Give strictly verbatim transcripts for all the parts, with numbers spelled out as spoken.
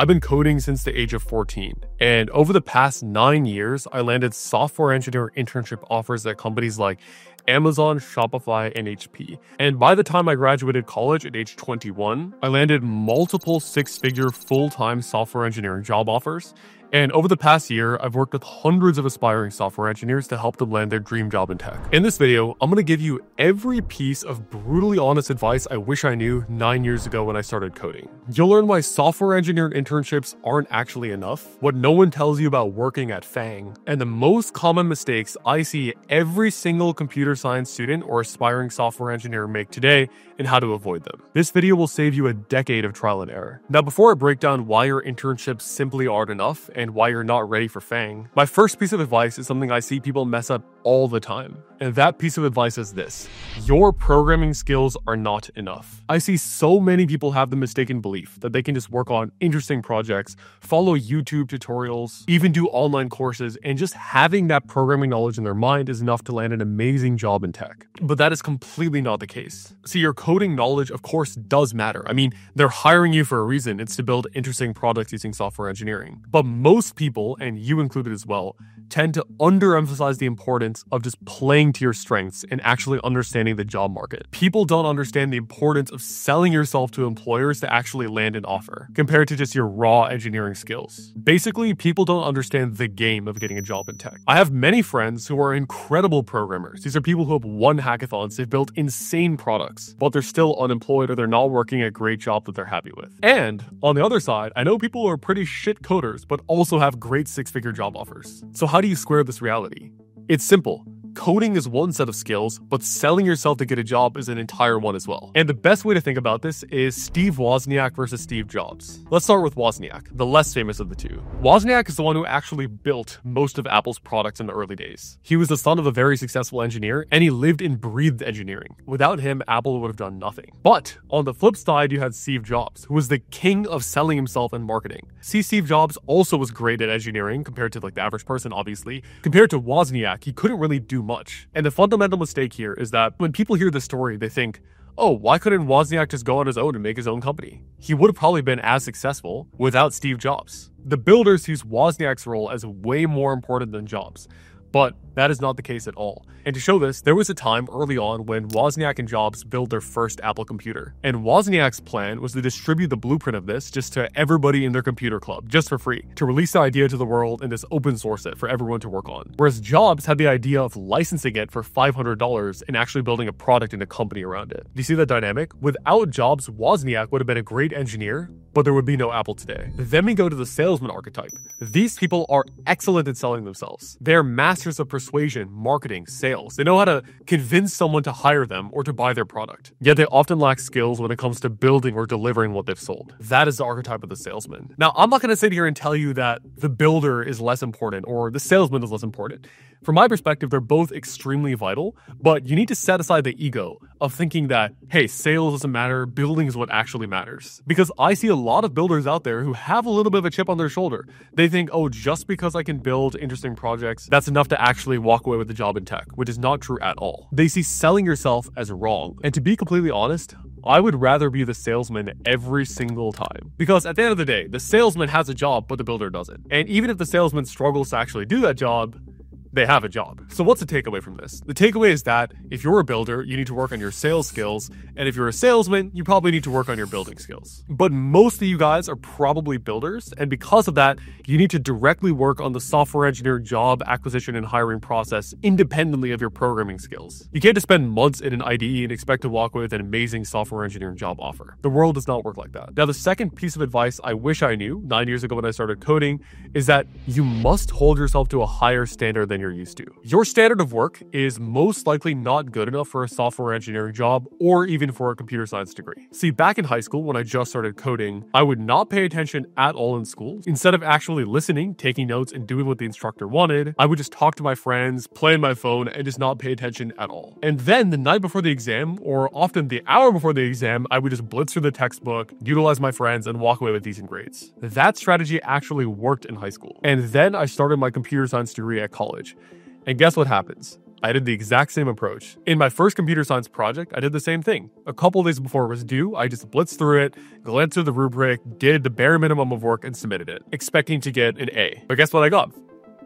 I've been coding since the age of fourteen, and over the past nine years, I landed software engineer internship offers at companies like Amazon, Shopify, and H P. And by the time I graduated college at age twenty-one, I landed multiple six-figure full-time software engineering job offers. And over the past year, I've worked with hundreds of aspiring software engineers to help them land their dream job in tech. In this video, I'm going to give you every piece of brutally honest advice I wish I knew nine years ago when I started coding. You'll learn why software engineer internships aren't actually enough, what no one tells you about working at FAANG, and the most common mistakes I see every single computer science student or aspiring software engineer make today and how to avoid them. This video will save you a decade of trial and error. Now, before I break down why your internships simply aren't enough, and why you're not ready for FAANG, my first piece of advice is something I see people mess up all the time. And that piece of advice is this: your programming skills are not enough. I see so many people have the mistaken belief that they can just work on interesting projects, follow YouTube tutorials, even do online courses, and just having that programming knowledge in their mind is enough to land an amazing job in tech. But that is completely not the case. See, your coding knowledge, of course, does matter. I mean, they're hiring you for a reason. It's to build interesting products using software engineering. But most people, and you included as well, tend to underemphasize the importance of just playing to your strengths and actually understanding the job market. People don't understand the importance of selling yourself to employers to actually land an offer, compared to just your raw engineering skills. Basically, people don't understand the game of getting a job in tech. I have many friends who are incredible programmers. These are people who have won hackathons, they've built insane products, but they're still unemployed or they're not working a great job that they're happy with. And on the other side, I know people who are pretty shit coders, but also also have great six-figure job offers. So how do you square this reality? It's simple. Coding is one set of skills, but selling yourself to get a job is an entire one as well. And the best way to think about this is Steve Wozniak versus Steve Jobs. Let's start with Wozniak, the less famous of the two. Wozniak is the one who actually built most of Apple's products in the early days. He was the son of a very successful engineer, and he lived and breathed engineering. Without him, Apple would have done nothing. But on the flip side, you had Steve Jobs, who was the king of selling himself and marketing. See, Steve Jobs also was great at engineering compared to like the average person, obviously. Compared to Wozniak, he couldn't really do much. And the fundamental mistake here is that when people hear this story, they think, oh, why couldn't Wozniak just go on his own and make his own company? He would have probably been as successful without Steve Jobs. The builders use Wozniak's role as way more important than Jobs, but that is not the case at all. And to show this, there was a time early on when Wozniak and Jobs built their first Apple computer. And Wozniak's plan was to distribute the blueprint of this just to everybody in their computer club, just for free, to release the idea to the world and just open source it for everyone to work on. Whereas Jobs had the idea of licensing it for five hundred dollars and actually building a product and a company around it. Do you see that dynamic? Without Jobs, Wozniak would have been a great engineer, but there would be no Apple today. Then we go to the salesman archetype. These people are excellent at selling themselves. They're masters of persuasion, marketing, sales. They know how to convince someone to hire them or to buy their product. Yet they often lack skills when it comes to building or delivering what they've sold. That is the archetype of the salesman. Now, I'm not going to sit here and tell you that the builder is less important or the salesman is less important. From my perspective, they're both extremely vital, but you need to set aside the ego of thinking that, hey, sales doesn't matter, building is what actually matters. Because I see a lot of builders out there who have a little bit of a chip on their shoulder. They think, oh, just because I can build interesting projects, that's enough to actually walk away with a job in tech, which is not true at all. They see selling yourself as wrong. And to be completely honest, I would rather be the salesman every single time. Because at the end of the day, the salesman has a job, but the builder doesn't. And even if the salesman struggles to actually do that job, they have a job. So what's the takeaway from this? The takeaway is that if you're a builder, you need to work on your sales skills. And if you're a salesman, you probably need to work on your building skills. But most of you guys are probably builders. And because of that, you need to directly work on the software engineer job acquisition and hiring process independently of your programming skills. You can't just spend months in an I D E and expect to walk away with an amazing software engineering job offer. The world does not work like that. Now, the second piece of advice I wish I knew nine years ago when I started coding is that you must hold yourself to a higher standard than you're used to. Your standard of work is most likely not good enough for a software engineering job or even for a computer science degree. See, back in high school, when I just started coding, I would not pay attention at all in school. Instead of actually listening, taking notes, and doing what the instructor wanted, I would just talk to my friends, play on my phone, and just not pay attention at all. And then the night before the exam, or often the hour before the exam, I would just blitz through the textbook, utilize my friends, and walk away with decent grades. That strategy actually worked in high school. And then I started my computer science degree at college. And guess what happens? I did the exact same approach. In my first computer science project, I did the same thing. A couple days before it was due, I just blitzed through it, glanced through the rubric, did the bare minimum of work, and submitted it, expecting to get an A. But guess what I got?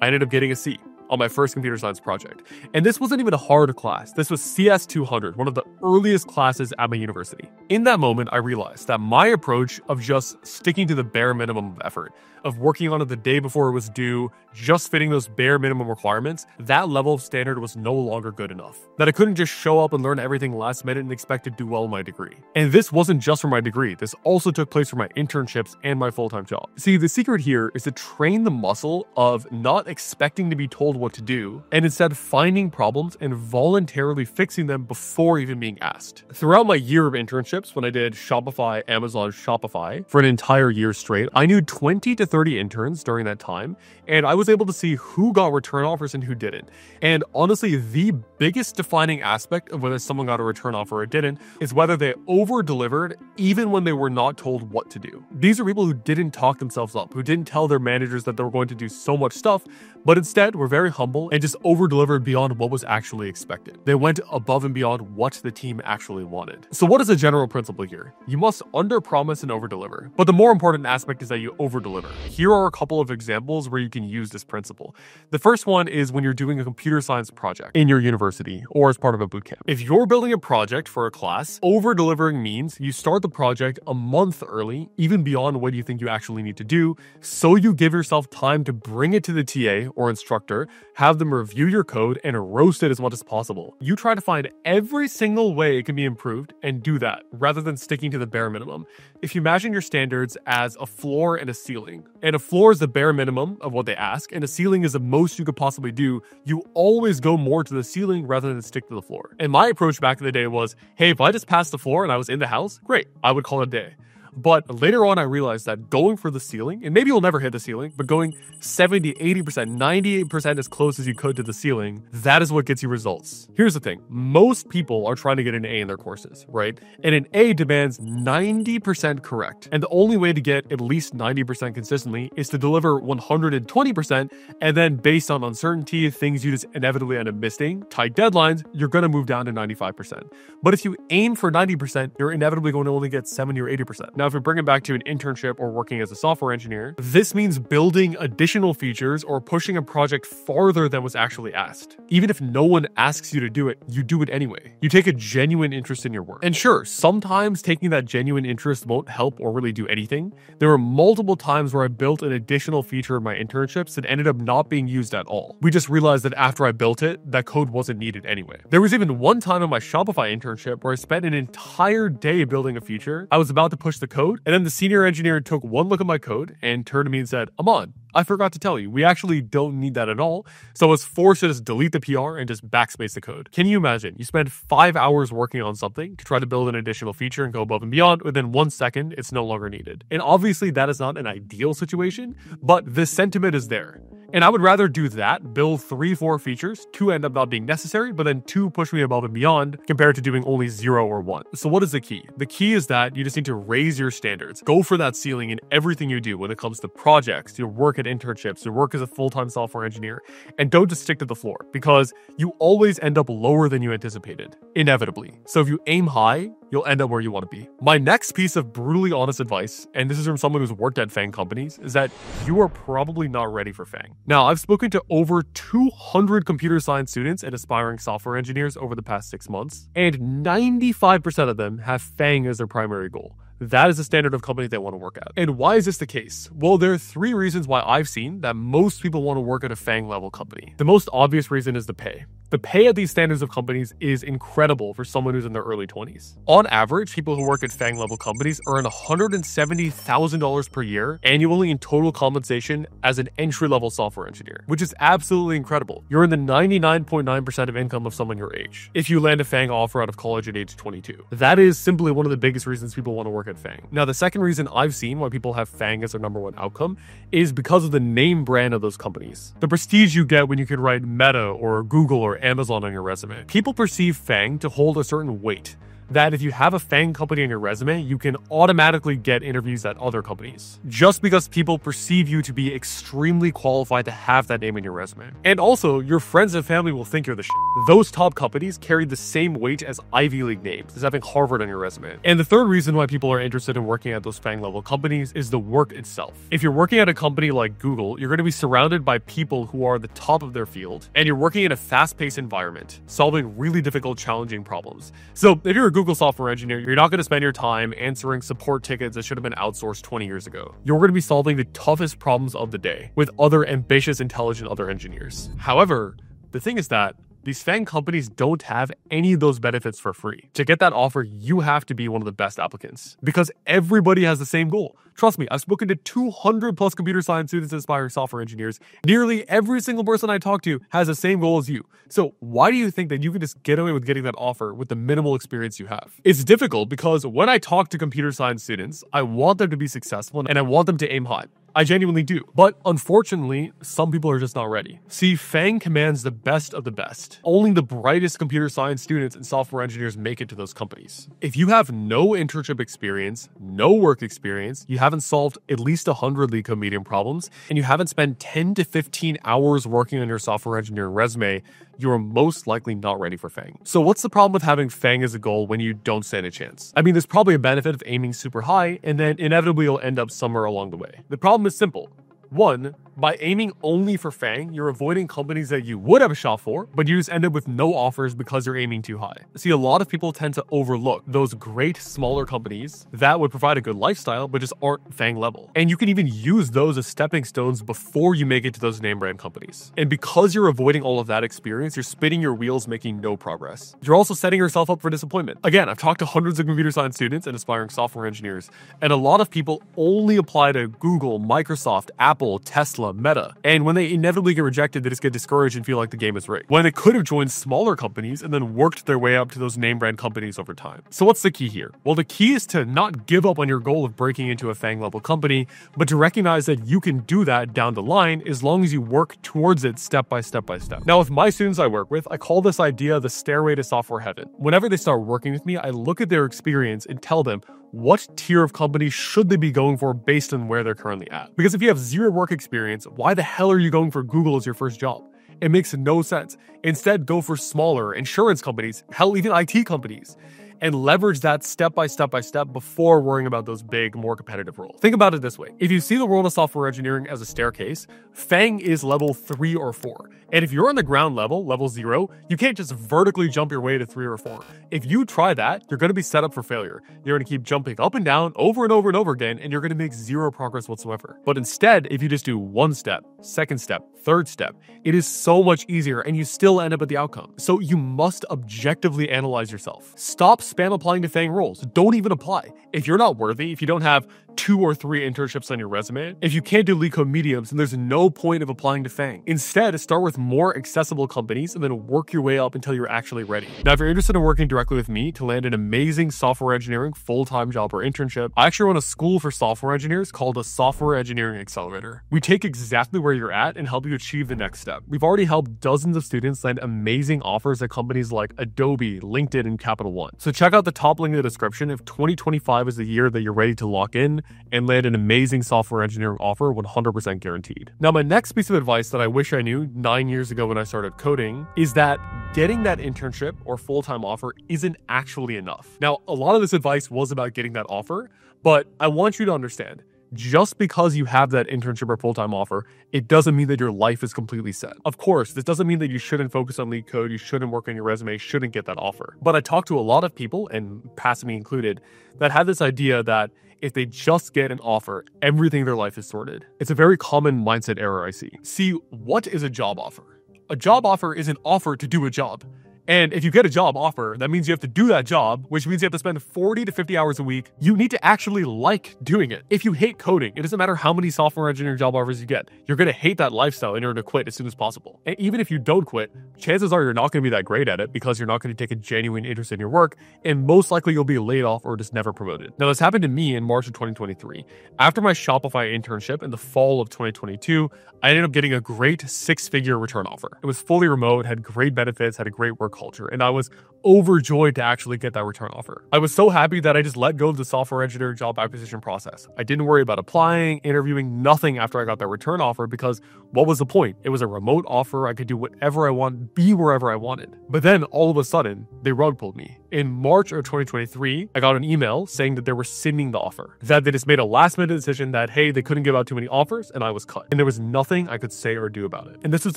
I ended up getting a C on my first computer science project. And this wasn't even a hard class. This was C S two hundred, one of the earliest classes at my university. In that moment, I realized that my approach of just sticking to the bare minimum of effort, of working on it the day before it was due, just fitting those bare minimum requirements, that level of standard was no longer good enough. That I couldn't just show up and learn everything last minute and expect to do well in my degree. And this wasn't just for my degree. This also took place for my internships and my full-time job. See, the secret here is to train the muscle of not expecting to be told what to do, and instead finding problems and voluntarily fixing them before even being asked. Throughout my year of internships, when I did Shopify, Amazon, Shopify for an entire year straight, I knew twenty to thirty interns during that time, and I was able to see who got return offers and who didn't. And honestly, the biggest defining aspect of whether someone got a return offer or didn't is whether they over-delivered even when they were not told what to do. These are people who didn't talk themselves up, who didn't tell their managers that they were going to do so much stuff, but instead were very humble and just over-delivered beyond what was actually expected. They went above and beyond what the team actually wanted. So what is the general principle here? You must under-promise and over-deliver. But the more important aspect is that you over-deliver. Here are a couple of examples where you can use this principle. The first one is when you're doing a computer science project in your university or as part of a bootcamp. If you're building a project for a class, over-delivering means you start the project a month early, even beyond what you think you actually need to do, so you give yourself time to bring it to the T A or instructor, have them review your code and roast it as much as possible. You try to find every single way it can be improved and do that rather than sticking to the bare minimum. If you imagine your standards as a floor and a ceiling, and a floor is the bare minimum of what they ask and a ceiling is the most you could possibly do, you always go more to the ceiling rather than stick to the floor. And my approach back in the day was, hey, if I just passed the floor and I was in the house, great, I would call it a day. But later on, I realized that going for the ceiling, and maybe you'll never hit the ceiling, but going seventy, eighty percent, ninety-eight percent as close as you could to the ceiling, that is what gets you results. Here's the thing. Most people are trying to get an A in their courses, right? And an A demands ninety percent correct. And the only way to get at least ninety percent consistently is to deliver one hundred twenty percent. And then based on uncertainty, things you just inevitably end up missing, tight deadlines, you're going to move down to ninety-five percent. But if you aim for ninety percent, you're inevitably going to only get seventy or eighty percent. Now, if we bring it back to an internship or working as a software engineer, this means building additional features or pushing a project farther than was actually asked. Even if no one asks you to do it, you do it anyway. You take a genuine interest in your work. And sure, sometimes taking that genuine interest won't help or really do anything. There were multiple times where I built an additional feature in my internships that ended up not being used at all. We just realized that after I built it, that code wasn't needed anyway. There was even one time in my Shopify internship where I spent an entire day building a feature. I was about to push the code, and then the senior engineer took one look at my code and turned to me and said, Aman, I forgot to tell you, we actually don't need that at all. So I was forced to just delete the P R and just backspace the code. Can you imagine? You spend five hours working on something to try to build an additional feature and go above and beyond. Within one second, it's no longer needed. And obviously that is not an ideal situation, but the sentiment is there. And I would rather do that, build three, four features, two end up not being necessary, but then two push me above and beyond compared to doing only zero or one. So what is the key? The key is that you just need to raise your standards. Go for that ceiling in everything you do when it comes to projects, your work at internships, your work as a full-time software engineer, and don't just stick to the floor because you always end up lower than you anticipated, inevitably. So if you aim high, you'll end up where you want to be. My next piece of brutally honest advice, and this is from someone who's worked at FAANG companies, is that you are probably not ready for FAANG. Now, I've spoken to over two hundred computer science students and aspiring software engineers over the past six months, and ninety-five percent of them have FAANG as their primary goal. That is the standard of company they want to work at. And why is this the case? Well, there are three reasons why I've seen that most people want to work at a FAANG level company. The most obvious reason is the pay. The pay at these standards of companies is incredible for someone who's in their early twenties. On average, people who work at FAANG level companies earn one hundred seventy thousand dollars per year annually in total compensation as an entry-level software engineer, which is absolutely incredible. You're in the ninety-nine point nine percent of income of someone your age if you land a FAANG offer out of college at age twenty-two. That is simply one of the biggest reasons people want to work at FAANG. Now, the second reason I've seen why people have FAANG as their number one outcome is because of the name brand of those companies. The prestige you get when you can write Meta or Google or Amazon on your resume. People perceive FAANG to hold a certain weight. that if you have a FAANG company on your resume, you can automatically get interviews at other companies just because people perceive you to be extremely qualified to have that name in your resume. And also, your friends and family will think you're the shit. Those top companies carry the same weight as Ivy League names, as having Harvard on your resume. And the third reason why people are interested in working at those FAANG level companies is the work itself. If you're working at a company like Google, you're going to be surrounded by people who are the top of their field, and you're working in a fast-paced environment, solving really difficult, challenging problems. So if you're a Google software engineer, you're not going to spend your time answering support tickets that should have been outsourced twenty years ago. You're going to be solving the toughest problems of the day with other ambitious, intelligent other engineers. However, the thing is that these FAANG companies don't have any of those benefits for free. To get that offer, you have to be one of the best applicants because everybody has the same goal. Trust me, I've spoken to two hundred plus computer science students and aspiring software engineers. Nearly every single person I talk to has the same goal as you. So why do you think that you can just get away with getting that offer with the minimal experience you have? It's difficult because when I talk to computer science students, I want them to be successful and I want them to aim high. I genuinely do. But unfortunately, some people are just not ready. See, FAANG commands the best of the best. Only the brightest computer science students and software engineers make it to those companies. If you have no internship experience, no work experience, you haven't solved at least one hundred LeetCode medium problems, and you haven't spent ten to fifteen hours working on your software engineering resume, you are most likely not ready for FAANG. So what's the problem with having FAANG as a goal when you don't stand a chance? I mean, there's probably a benefit of aiming super high, and then inevitably you'll end up somewhere along the way. The problem is simple. One, by aiming only for FAANG, you're avoiding companies that you would have a shot for, but you just end up with no offers because you're aiming too high. See, a lot of people tend to overlook those great smaller companies that would provide a good lifestyle, but just aren't FAANG level. And you can even use those as stepping stones before you make it to those name brand companies. And because you're avoiding all of that experience, you're spinning your wheels, making no progress. You're also setting yourself up for disappointment. Again, I've talked to hundreds of computer science students and aspiring software engineers, and a lot of people only apply to Google, Microsoft, Apple, Tesla, Meta, and when they inevitably get rejected, they just get discouraged and feel like the game is rigged, when they could have joined smaller companies and then worked their way up to those name brand companies over time. So what's the key here? Well, the key is to not give up on your goal of breaking into a FAANG level company, but to recognize that you can do that down the line as long as you work towards it step by step by step. Now, with my students I work with, I call this idea the stairway to software heaven. Whenever they start working with me, I look at their experience and tell them, what tier of company should they be going for based on where they're currently at? Because if you have zero work experience, why the hell are you going for Google as your first job? It makes no sense. Instead, go for smaller insurance companies, hell, even I T companies, and leverage that step by step by step before worrying about those big, more competitive roles. Think about it this way. If you see the world of software engineering as a staircase, FAANG is level three or four. And if you're on the ground level, level zero, you can't just vertically jump your way to three or four. If you try that, you're gonna be set up for failure. You're gonna keep jumping up and down over and over and over again, and you're gonna make zero progress whatsoever. But instead, if you just do one step, second step, third step, it is so much easier and you still end up at the outcome. So you must objectively analyze yourself. Stop spam applying to FAANG roles. Don't even apply. If you're not worthy, if you don't have two or three internships on your resume, if you can't do LeetCode mediums, then there's no point of applying to FAANG. Instead, start with more accessible companies and then work your way up until you're actually ready. Now, if you're interested in working directly with me to land an amazing software engineering full-time job or internship, I actually run a school for software engineers called a Software Engineering Accelerator. We take exactly where you're at and help you achieve the next step. We've already helped dozens of students land amazing offers at companies like Adobe, LinkedIn, and Capital One. So check out the top link in the description if twenty twenty-five is the year that you're ready to lock in and land an amazing software engineering offer one hundred percent guaranteed. Now, my next piece of advice that I wish I knew nine years ago when I started coding is that getting that internship or full-time offer isn't actually enough. Now, a lot of this advice was about getting that offer, but I want you to understand, just because you have that internship or full-time offer, it doesn't mean that your life is completely set. Of course, this doesn't mean that you shouldn't focus on LeetCode, you shouldn't work on your resume, shouldn't get that offer. But I talked to a lot of people, and past me included, that had this idea that if they just get an offer, everything in their life is sorted. It's a very common mindset error I see. See, what is a job offer? A job offer is an offer to do a job. And if you get a job offer, that means you have to do that job, which means you have to spend forty to fifty hours a week. You need to actually like doing it. If you hate coding, it doesn't matter how many software engineering job offers you get. You're going to hate that lifestyle and you're going to quit as soon as possible. And even if you don't quit, chances are you're not going to be that great at it because you're not going to take a genuine interest in your work. And most likely you'll be laid off or just never promoted. Now, this happened to me in March of twenty twenty-three. After my Shopify internship in the fall of twenty twenty-two, I ended up getting a great six-figure return offer. It was fully remote, had great benefits, had a great work culture. And I was overjoyed to actually get that return offer. I was so happy that I just let go of the software engineer job acquisition process. I didn't worry about applying, interviewing, nothing after I got that return offer, because what was the point? It was a remote offer. I could do whatever I want, be wherever I wanted. But then all of a sudden, they rug pulled me. In March of twenty twenty-three, I got an email saying that they were sending the offer, that they just made a last minute decision that, hey, they couldn't give out too many offers, and I was cut. And there was nothing I could say or do about it. And this was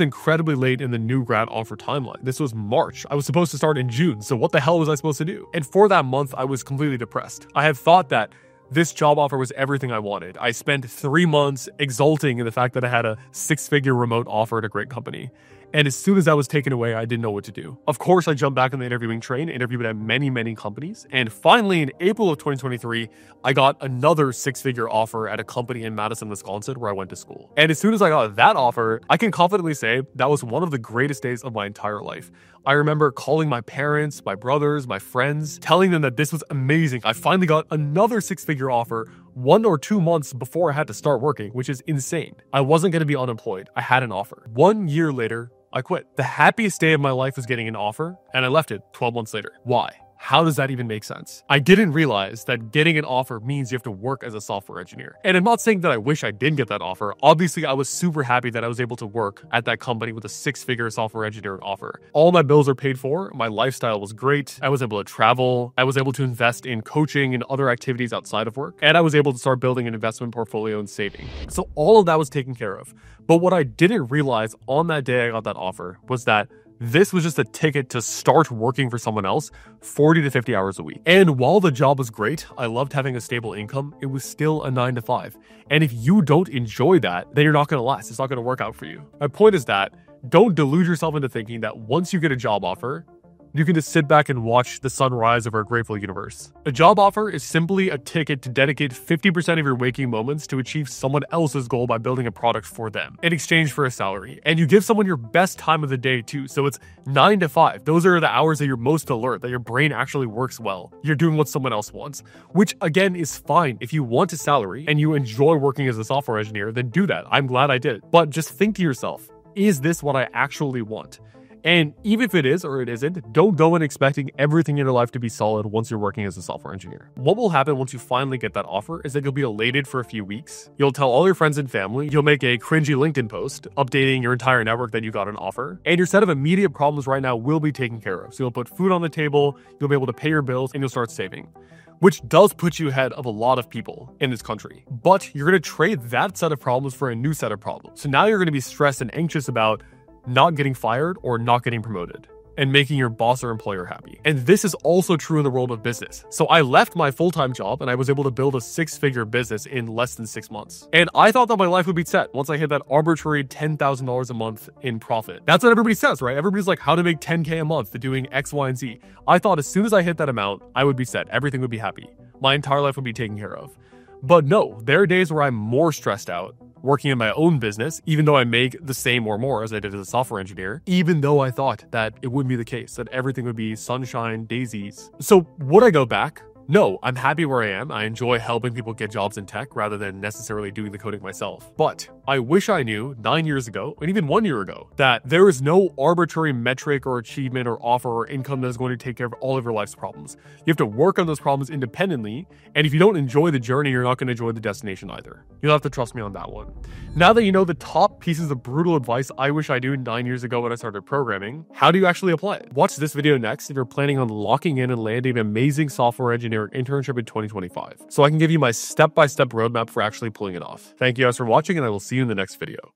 incredibly late in the new grad offer timeline. This was March. I was supposed to start in June. So what the hell was I supposed to do? And for that month, I was completely depressed. I had thought that this job offer was everything I wanted. I spent three months exulting in the fact that I had a six-figure remote offer at a great company. And as soon as that was taken away, I didn't know what to do. Of course, I jumped back on the interviewing train, interviewed at many, many companies. And finally, in April of twenty twenty-three, I got another six-figure offer at a company in Madison, Wisconsin, where I went to school. And as soon as I got that offer, I can confidently say that was one of the greatest days of my entire life. I remember calling my parents, my brothers, my friends, telling them that this was amazing. I finally got another six-figure offer one or two months before I had to start working, which is insane. I wasn't going to be unemployed. I had an offer. One year later, I quit. The happiest day of my life was getting an offer, and I left it twelve months later. Why? How does that even make sense? I didn't realize that getting an offer means you have to work as a software engineer. And I'm not saying that I wish I didn't get that offer. Obviously, I was super happy that I was able to work at that company with a six-figure software engineering offer. All my bills are paid for. My lifestyle was great. I was able to travel. I was able to invest in coaching and other activities outside of work. And I was able to start building an investment portfolio and saving. So all of that was taken care of. But what I didn't realize on that day I got that offer was that this was just a ticket to start working for someone else forty to fifty hours a week. And while the job was great, I loved having a stable income, it was still a nine to five. And if you don't enjoy that, then you're not going to last. It's not going to work out for you. My point is that don't delude yourself into thinking that once you get a job offer, you can just sit back and watch the sunrise of our grateful universe. A job offer is simply a ticket to dedicate fifty percent of your waking moments to achieve someone else's goal by building a product for them in exchange for a salary. And you give someone your best time of the day too. So it's nine to five. Those are the hours that you're most alert, that your brain actually works well. You're doing what someone else wants, which again is fine. If you want a salary and you enjoy working as a software engineer, then do that. I'm glad I did. But just think to yourself, is this what I actually want? And even if it is or it isn't, don't go in expecting everything in your life to be solid once you're working as a software engineer. What will happen once you finally get that offer is that you'll be elated for a few weeks. You'll tell all your friends and family. You'll make a cringy LinkedIn post updating your entire network that you got an offer. And your set of immediate problems right now will be taken care of. So you'll put food on the table, you'll be able to pay your bills, and you'll start saving, which does put you ahead of a lot of people in this country. But you're going to trade that set of problems for a new set of problems. So now you're going to be stressed and anxious about not getting fired or not getting promoted, and making your boss or employer happy. And this is also true in the world of business. So I left my full-time job and I was able to build a six-figure business in less than six months. And I thought that my life would be set once I hit that arbitrary ten thousand dollars a month in profit. That's what everybody says, right? Everybody's like, how to make ten K a month to doing X, Y, and Z. I thought as soon as I hit that amount, I would be set. Everything would be happy. My entire life would be taken care of. But no, there are days where I'm more stressed out working in my own business, even though I make the same or more as I did as a software engineer, even though I thought that it wouldn't be the case, that everything would be sunshine, daisies. So would I go back? No, I'm happy where I am. I enjoy helping people get jobs in tech rather than necessarily doing the coding myself. But I wish I knew nine years ago, and even one year ago, that there is no arbitrary metric or achievement or offer or income that is going to take care of all of your life's problems. You have to work on those problems independently. And if you don't enjoy the journey, you're not going to enjoy the destination either. You'll have to trust me on that one. Now that you know the top pieces of brutal advice I wish I knew nine years ago when I started programming, how do you actually apply it? Watch this video next if you're planning on locking in and landing an amazing software engineer internship in twenty twenty-five, so I can give you my step-by-step roadmap for actually pulling it off. Thank you guys for watching, and I will see you in the next video.